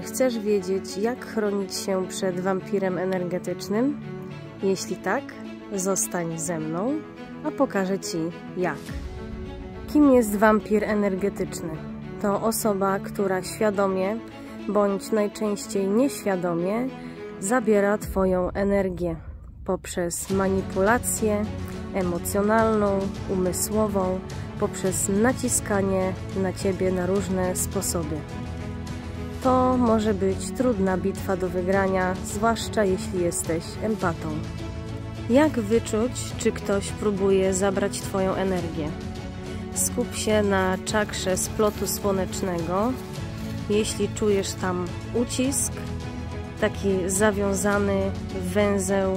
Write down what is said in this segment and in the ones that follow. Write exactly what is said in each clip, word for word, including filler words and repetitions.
Czy chcesz wiedzieć, jak chronić się przed wampirem energetycznym? Jeśli tak, zostań ze mną, a pokażę Ci jak. Kim jest wampir energetyczny? To osoba, która świadomie, bądź najczęściej nieświadomie, zabiera Twoją energię poprzez manipulację emocjonalną, umysłową, poprzez naciskanie na Ciebie na różne sposoby. To może być trudna bitwa do wygrania, zwłaszcza jeśli jesteś empatą. Jak wyczuć, czy ktoś próbuje zabrać Twoją energię? Skup się na czakrze splotu słonecznego. Jeśli czujesz tam ucisk, taki zawiązany węzeł,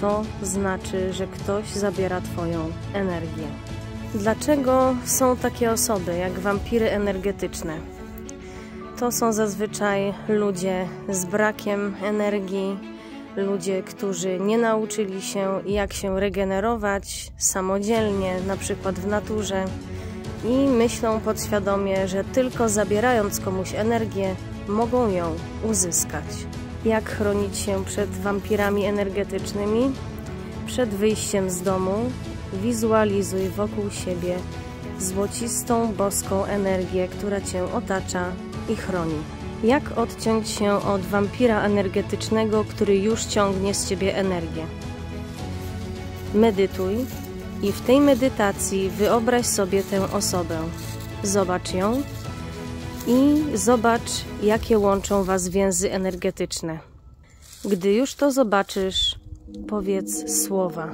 to znaczy, że ktoś zabiera Twoją energię. Dlaczego są takie osoby jak wampiry energetyczne? To są zazwyczaj ludzie z brakiem energii, ludzie, którzy nie nauczyli się, jak się regenerować samodzielnie, na przykład w naturze, i myślą podświadomie, że tylko zabierając komuś energię, mogą ją uzyskać. Jak chronić się przed wampirami energetycznymi? Przed wyjściem z domu wizualizuj wokół siebie złocistą, boską energię, która Cię otacza i chroni. Jak odciąć się od wampira energetycznego, który już ciągnie z Ciebie energię? Medytuj i w tej medytacji wyobraź sobie tę osobę. Zobacz ją i zobacz, jakie łączą Was więzy energetyczne. Gdy już to zobaczysz, powiedz słowa.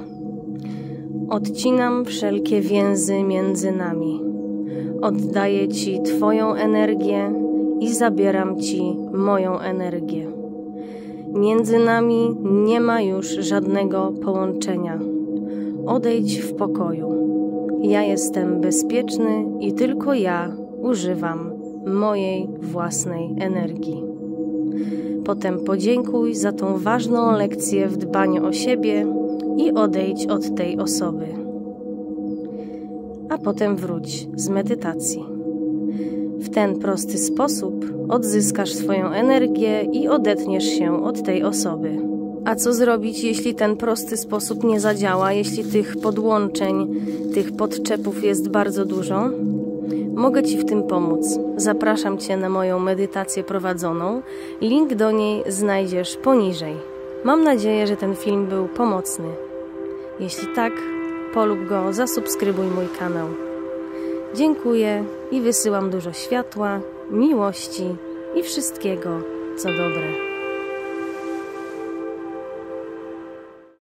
Odcinam wszelkie więzy między nami. Oddaję Ci Twoją energię i zabieram Ci moją energię. Między nami nie ma już żadnego połączenia. Odejdź w pokoju. Ja jestem bezpieczny i tylko ja używam mojej własnej energii. Potem podziękuj za tą ważną lekcję w dbaniu o siebie i odejdź od tej osoby. A potem wróć z medytacji. W ten prosty sposób odzyskasz swoją energię i odetniesz się od tej osoby. A co zrobić, jeśli ten prosty sposób nie zadziała, jeśli tych podłączeń, tych podczepów jest bardzo dużo? Mogę Ci w tym pomóc. Zapraszam Cię na moją medytację prowadzoną. Link do niej znajdziesz poniżej. Mam nadzieję, że ten film był pomocny. Jeśli tak, polub go, zasubskrybuj mój kanał. Dziękuję i wysyłam dużo światła, miłości i wszystkiego, co dobre.